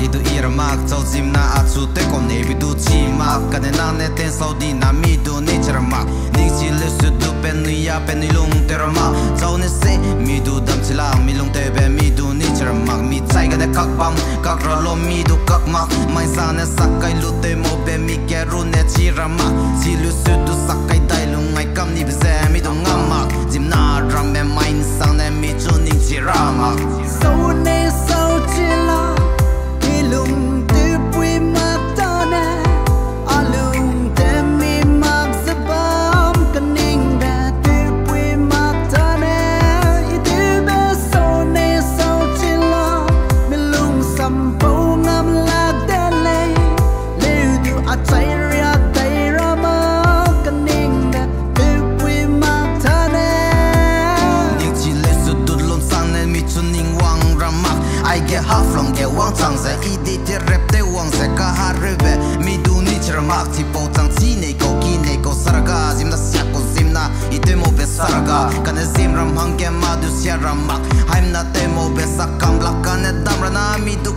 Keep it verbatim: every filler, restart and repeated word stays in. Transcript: Gidu irmak Çalzim na atsu tekom ne bidu çimak Kade nane ten saudi na midu ne çırmak Niksi lüsü du pennu ya pennu lung terma Çau ne se midu dam çila milung tebe midu ne çırmak Mi çay gade kakpam kakra lo midu kakmak Maysa ne sakay lute mobe mi keru ne çırmak Si lüsü du sakay daylung aykam ni bize midu ngamak Jim na ram me main sang ne midu ning çıramak Sau ne sau çila I'm not a mob, I'm not a damn, I'm not a